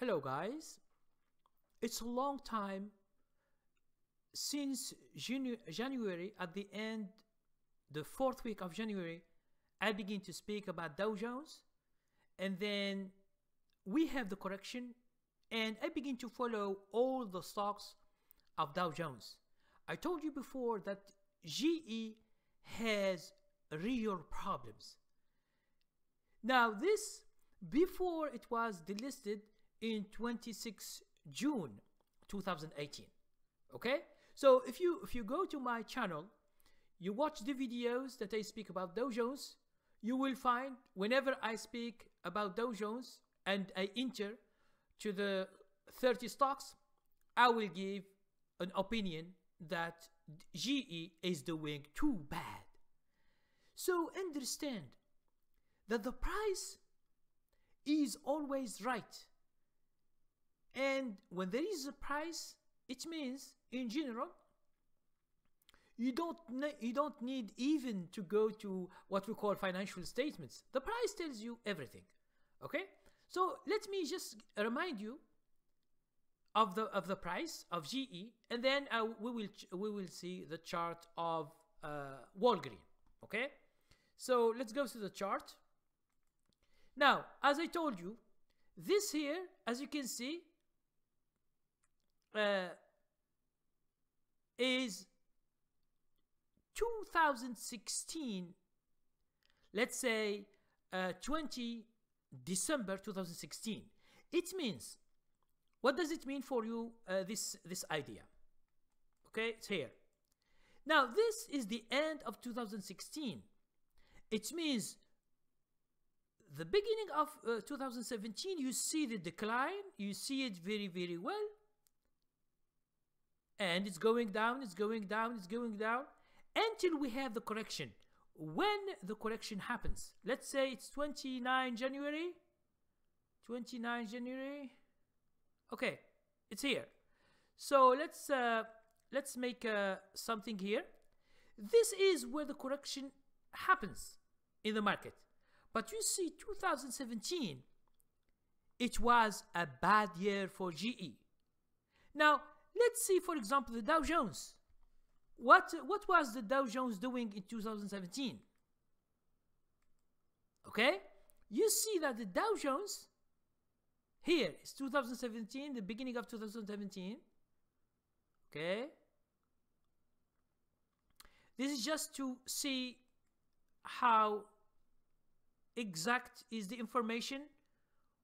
Hello guys, it's a long time since January. At the end, the fourth week of January, I begin to speak about Dow Jones, and then we have the correction and I begin to follow all the stocks of Dow Jones. I told you before that GE has real problems. Now this, before it was delisted in 26 June 2018. Okay, so if you go to my channel, you watch the videos that I speak about Dow Jones, you will find whenever I speak about Dow Jones and I enter to the 30 stocks, I will give an opinion that GE is doing too bad. So understand that the price is always right. And when there is a price, it means in general, you don't need even to go to what we call financial statements. The price tells you everything. Okay, so let me just remind you of the price of GE, and then we will see the chart of Walgreens. Okay, so let's go to the chart. Now, as I told you, this here, as you can see, is 2016, let's say 20 December 2016. It means, what does it mean for you, this idea? Okay, it's here. Now, this is the end of 2016. It means the beginning of 2017, you see the decline, you see it very, very well. And it's going down, it's going down, it's going down, until we have the correction. When the correction happens, let's say it's 29 January. Okay, it's here. So let's make something here. This is where the correction happens in the market. But you see, 2017, it was a bad year for GE. Now let's see, for example, the Dow Jones. What was the Dow Jones doing in 2017? Okay, you see that the Dow Jones here is 2017, the beginning of 2017. Okay, this is just to see how exact is the information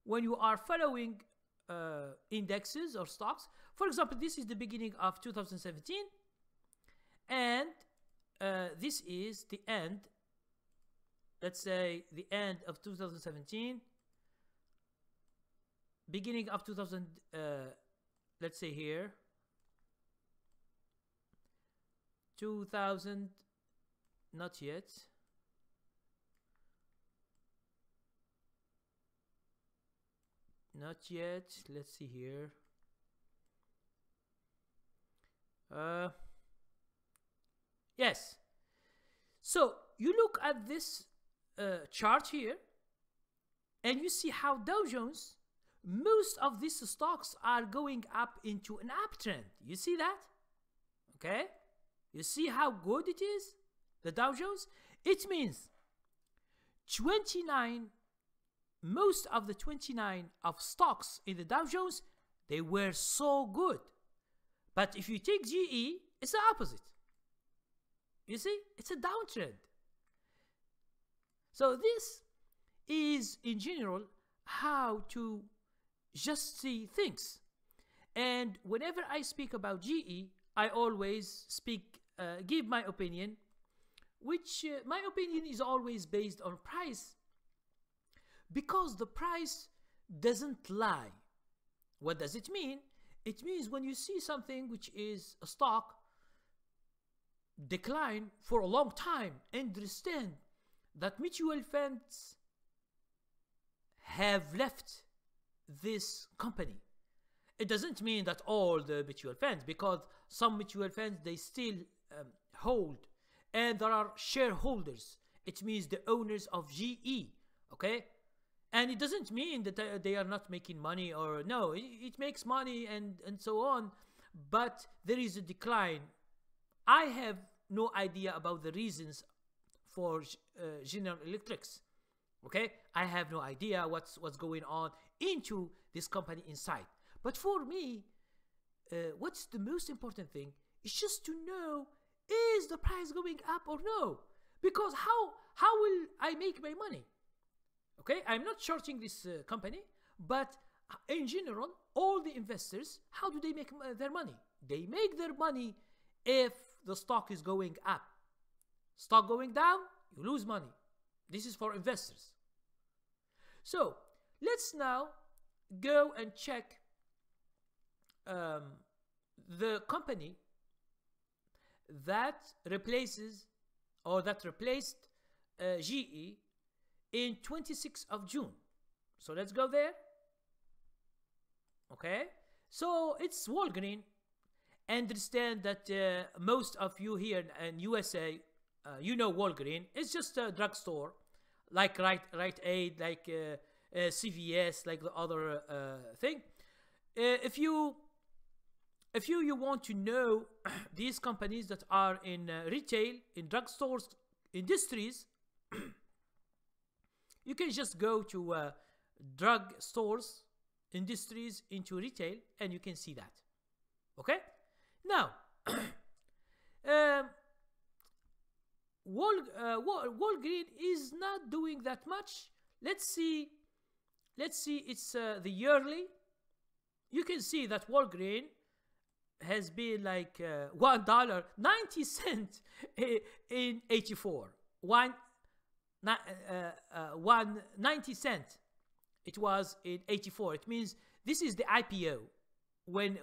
when you are following indexes or stocks. For example, this is the beginning of 2017, and this is the end, let's say the end of 2017, beginning of 2000, let's say here 2000, not yet, not yet, let's see here, yes. So you look at this chart here and you see how Dow Jones, most of these stocks are going up into an uptrend. You see that? Okay, you see how good it is, the Dow Jones. It means 29, most of the 29 of stocks in the Dow Jones, they were so good. But if you take GE, it's the opposite. You see, it's a downtrend. So this is in general how to just see things. And whenever I speak about GE, I always speak, give my opinion, which my opinion is always based on price, because the price doesn't lie. What does it mean? It means when you see something which is a stock decline for a long time, understand that mutual funds have left this company. It doesn't mean that all the mutual funds, because some mutual funds they still hold, and there are shareholders. It means the owners of GE, okay? And it doesn't mean that they are not making money, or no, it makes money and so on, but there is a decline. I have no idea about the reasons for General Electrics. Okay, I have no idea what's going on into this company inside. But for me, what's the most important thing is just to know, is the price going up or no? Because how will I make my money? Okay, I'm not shorting this company, but in general, all the investors, how do they make their money? They make their money if the stock is going up. Stock going down, you lose money. This is for investors. So let's now go and check the company that replaces, or that replaced GE in 26th of June. So let's go there. Okay, so it's Walgreens. I understand that most of you here in USA, you know Walgreens. It's just a drugstore, like Right Aid, like CVS, like the other thing. If you want to know these companies that are in retail, in drugstores, industries, you can just go to drugstores, industries into retail, and you can see that. Okay, now. Walgreens is not doing that much. Let's see, it's the yearly. You can see that Walgreens has been like $1.90 in 84. 190 cent it was in 84. It means this is the IPO when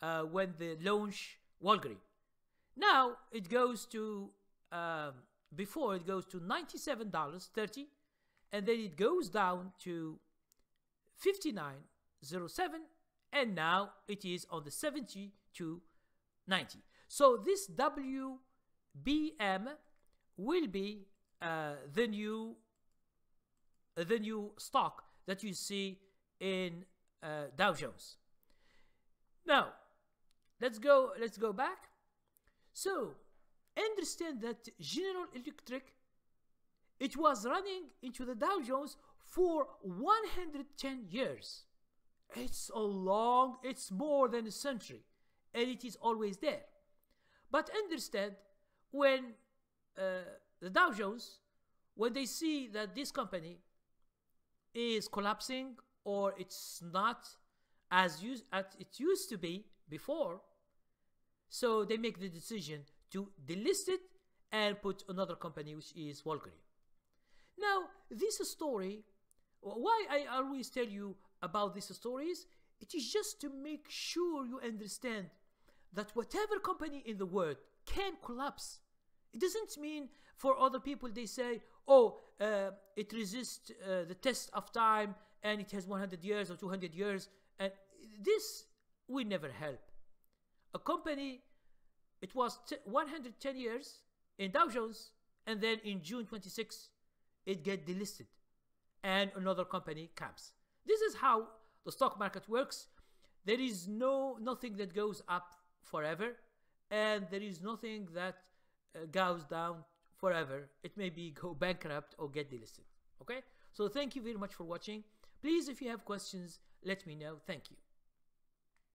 the launch Walgreens. Now it goes to before it goes to $97.30, and then it goes down to $59.07, and now it is on the $70 to $90. So this WBM will be the new stock that you see in Dow Jones. Now let's go back. So understand that General Electric, it was running into the Dow Jones for 110 years. It's a long, it's more than a century, and it is always there. But understand, when the Dow Jones, when they see that this company is collapsing, or it's not as it used to be before, so they make the decision to delist it and put another company, which is Walgreens. Now, this story, why I always tell you about these stories, it is just to make sure you understand that whatever company in the world can collapse. It doesn't mean for other people they say, oh, it resists the test of time and it has 100 years or 200 years. And this will never help. A company, it was 110 years in Dow Jones, and then in June 26, it get delisted, and another company comes. This is how the stock market works. There is nothing that goes up forever, and there is nothing that goes down forever. It may be go bankrupt or get delisted. Okay, so thank you very much for watching. Please, if you have questions, let me know. Thank you.